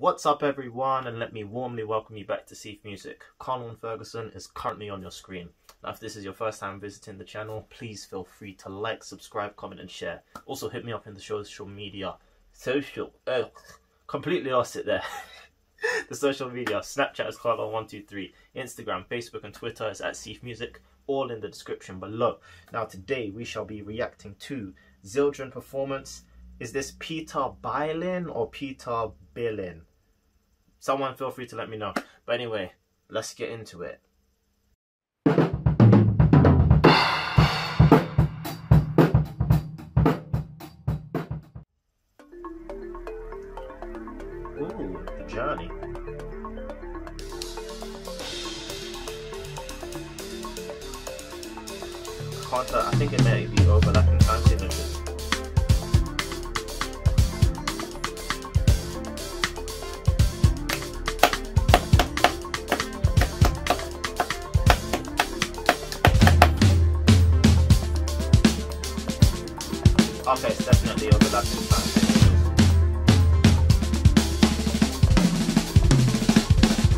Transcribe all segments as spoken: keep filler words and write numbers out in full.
What's up everyone, and let me warmly welcome you back to C E E F Music. Carlon Ferguson is currently on your screen. Now if this is your first time visiting the channel, please feel free to like, subscribe, comment and share. Also hit me up in the social media. Social, uh, completely lost it there. The social media, Snapchat is Carlon one two three, Instagram, Facebook and Twitter is at C E E F Music, all in the description below. Now today we shall be reacting to Zildjian performance. Is this Peter Bylin or Peter Bylin? Someone feel free to let me know. But anyway, let's get into it. Ooh, the journey. Carter, I think it may be overlapping time signatures. Okay, it's definitely overlapping time signatures.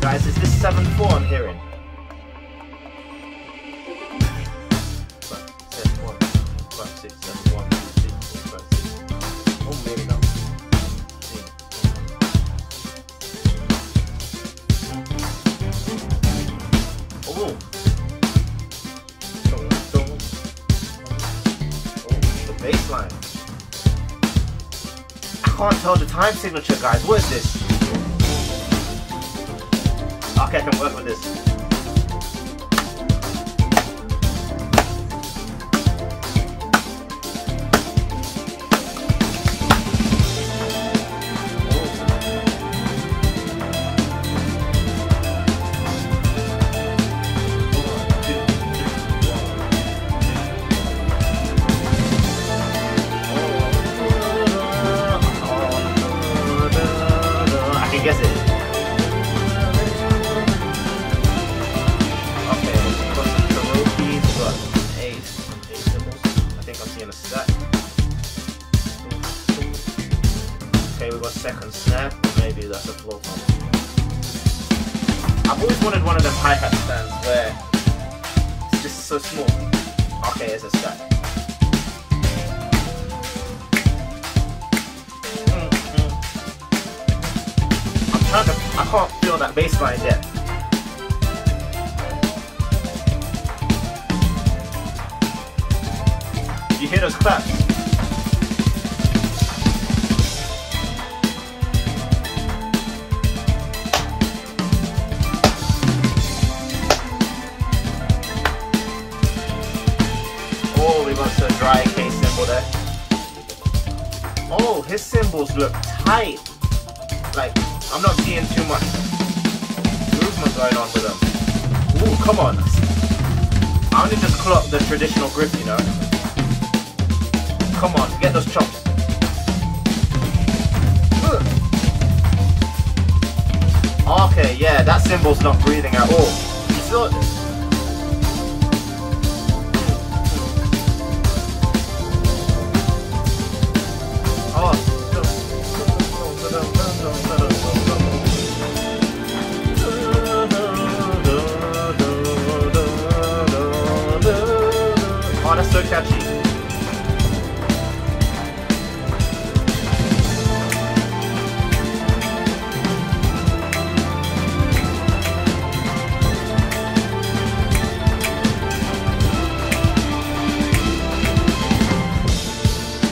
Guys, is this seven four I'm hearing? five six seven one six six five six. Oh, maybe not. Baseline. I can't tell the time signature, guys. What is this? Okay, I can work with this. Guess it. Okay, we've got some Karoki's, we've got some A's, eight symbols. I think I'm seeing a stack. Okay, we've got second snare, maybe that's a floor pump. I've always wanted one of them hi-hat stands where it's just so small. Okay, there's a stack. I can't feel that bass line yet. You hear those claps? Oh, we got a dry K cymbal there. Oh, his cymbals look tight. Like, I'm not seeing too much movement going on with them. Ooh, come on. I only just clocked the traditional grip, you know. Come on, get those chops. Ugh. Okay, yeah, that cymbal's not breathing at all. You saw this? Oh, that's so catchy.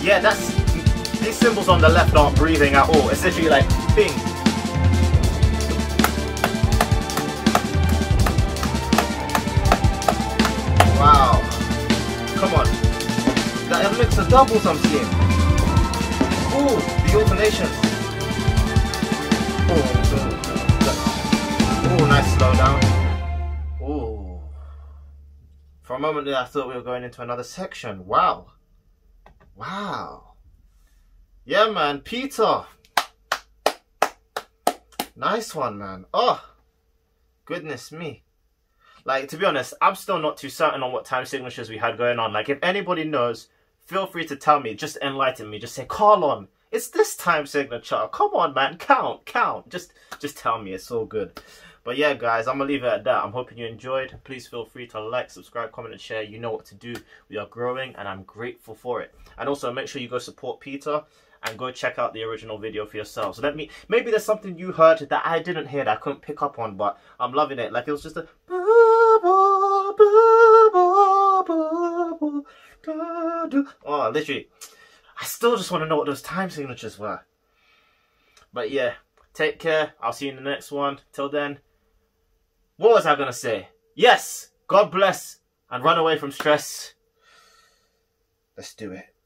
Yeah, that's these cymbals on the left aren't breathing at all. It's literally like bing. Wow. Come on, that mix of doubles I'm seeing. Ooh, the alternation. Ooh, ooh, nice slow down. Ooh. For a moment there I thought we were going into another section. Wow. Wow. Yeah man, Peter. Nice one man. Oh, goodness me. Like, to be honest, I'm still not too certain on what time signatures we had going on. Like, if anybody knows, feel free to tell me. Just enlighten me. Just say, Carlon, It's this time signature. Come on, man. Count, count. Just just tell me. It's all good. But yeah, guys, I'm going to leave it at that. I'm hoping you enjoyed. Please feel free to like, subscribe, comment, and share. You know what to do. We are growing, and I'm grateful for it. And also, make sure you go support Peter and go check out the original video for yourself. So let me... Maybe there's something you heard that I didn't hear that I couldn't pick up on, but I'm loving it. Like, it was just a... Oh, literally... I still just want to know what those time signatures were. But yeah, take care. I'll see you in the next one. Till then, what was I going to say? Yes, God bless and run away from stress. Let's do it.